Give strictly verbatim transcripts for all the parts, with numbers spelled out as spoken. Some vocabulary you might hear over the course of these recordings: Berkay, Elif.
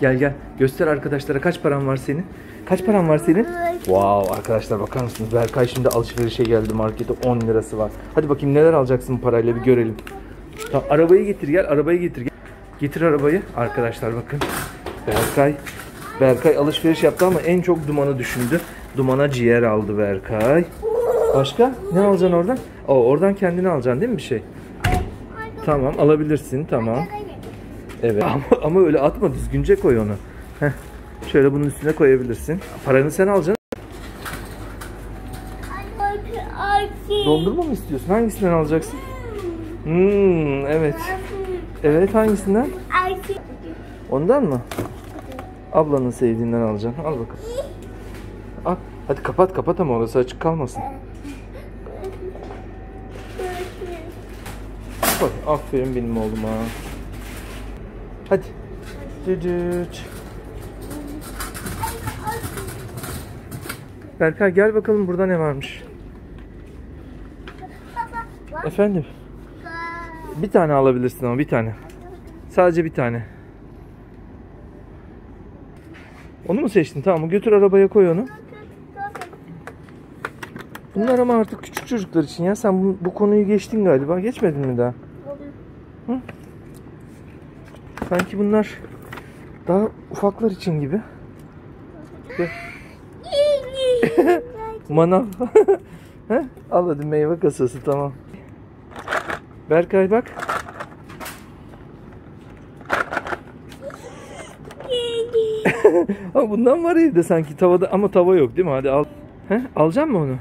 Gel gel. Göster arkadaşlara kaç paran var senin? Kaç paran var senin? Wow arkadaşlar bakar mısınız? Berkay şimdi alışverişe geldi markete. on lirası var. Hadi bakayım neler alacaksın parayla bir görelim. Tamam, arabayı getir gel. Arabayı getir gel. Getir arabayı. Arkadaşlar bakın. Berkay. Berkay alışveriş yaptı ama en çok dumanı düşündü. Dumana ciğer aldı Berkay. Başka? Ne alacaksın oradan? Oo, oradan kendini alacaksın değil mi bir şey? Tamam alabilirsin. Tamam. Evet ama, ama öyle atma, düzgünce koy onu. Heh. Şöyle bunun üstüne koyabilirsin. Paranı sen alacaksın. Dondurma mı istiyorsun? Hangisinden alacaksın? Hmm, evet. Evet hangisinden? Ondan mı? Ablanın sevdiğinden alacaksın. Al bakalım. Al. Hadi kapat kapat ama orası açık kalmasın. Koy. Aferin benim oğluma. Hadi. Düdüç. Berkay gel bakalım burada ne varmış. Efendim? Bir tane alabilirsin ama bir tane. Sadece bir tane. Onu mu seçtin? Tamam götür arabaya koy onu. Bunlar ama artık küçük çocuklar için ya. Sen bu, bu konuyu geçtin galiba. Geçmedin mi daha? Hı? Sanki bunlar daha ufaklar için gibi. Manav. Al hadi meyve kasası tamam. Berkay bak. Ama bundan var evde sanki tavada ama tava yok değil mi? Hadi al. He? Alacak mı onu?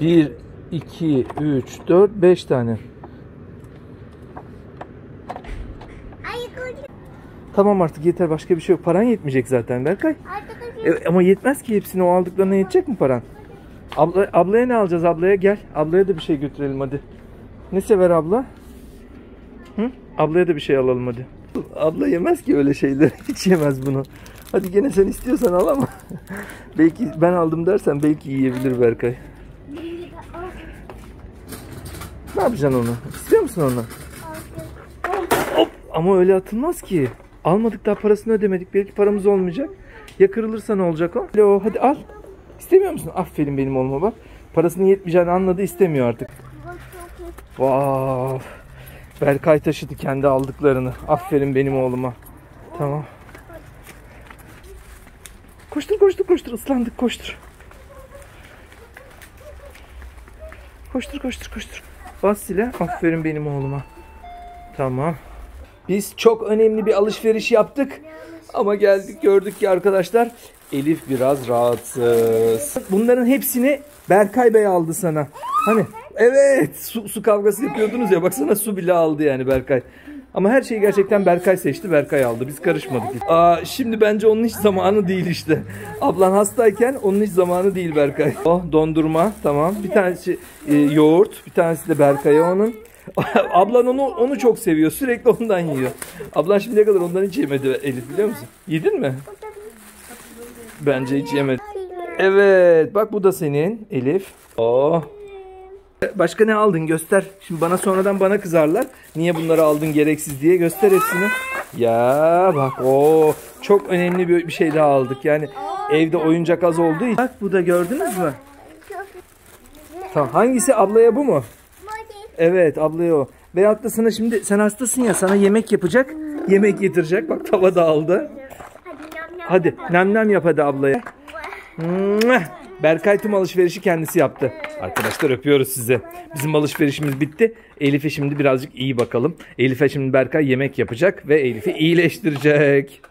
Bir, iki, üç, dört, beş tane. Tamam artık yeter, başka bir şey yok. Paran yetmeyecek zaten Berkay. E, ama yetmez ki hepsini, o aldıklarına yetecek mi paran? Abla, ablaya ne alacağız? Ablaya gel. Ablaya da bir şey götürelim hadi. Ne sever abla? Hı? Ablaya da bir şey alalım hadi. Abla yemez ki öyle şeyleri. Hiç yemez bunu. Hadi gene sen istiyorsan al ama. Belki ben aldım dersen belki yiyebilir Berkay. Ne yapacaksın onu? İstiyor musun onu? Hop! Ama öyle atılmaz ki. Almadık daha, parasını ödemedik. Belki paramız olmayacak. Ya kırılırsa ne olacak o? Hello, hadi al. İstemiyor musun? Aferin benim oğluma bak. Parasının yetmeyeceğini anladı, istemiyor artık. Vav! Berkay taşıdı kendi aldıklarını. Aferin benim oğluma. Tamam. Koştur koştur koştur, ıslandık koştur. Koştur koştur koştur. Bas ile. Aferin benim oğluma. Tamam. Biz çok önemli bir alışveriş yaptık. Ama geldik gördük ki arkadaşlar Elif biraz rahatsız. Bunların hepsini Berkay Bey aldı sana. Hani evet su, su kavgası yapıyordunuz ya, baksana su bile aldı yani Berkay. Ama her şeyi gerçekten Berkay seçti, Berkay aldı. Biz karışmadık. Aa, şimdi bence onun hiç zamanı değil işte. Ablan hastayken onun hiç zamanı değil Berkay. Oh dondurma tamam. Bir tanesi e, yoğurt, bir tanesi de Berkay'a onun. Ablan onu onu çok seviyor. Sürekli ondan yiyor. Ablan şimdiye kadar ondan hiç yemedi Elif, biliyor musun? Yedin mi? Bence hiç yemedi. Evet bak bu da senin Elif. Oh. Başka ne aldın göster. Şimdi bana sonradan bana kızarlar. Niye bunları aldın gereksiz diye, göster hepsini. Ya bak o çok önemli bir şey daha aldık. Yani evde oyuncak az olduğu için. Bak bu da gördünüz mü? Tamam hangisi ablaya bu mu? Evet ablaya o. Veyahut da sana şimdi sen hastasın ya, sana yemek yapacak. Yemek getirecek. Bak tava da aldı. Hadi nem nem yap hadi ablaya. Berkay tüm alışverişi kendisi yaptı. Arkadaşlar öpüyoruz size. Bizim alışverişimiz bitti. Elif'e şimdi birazcık iyi bakalım. Elif'e şimdi Berkay yemek yapacak ve Elif'i iyileştirecek.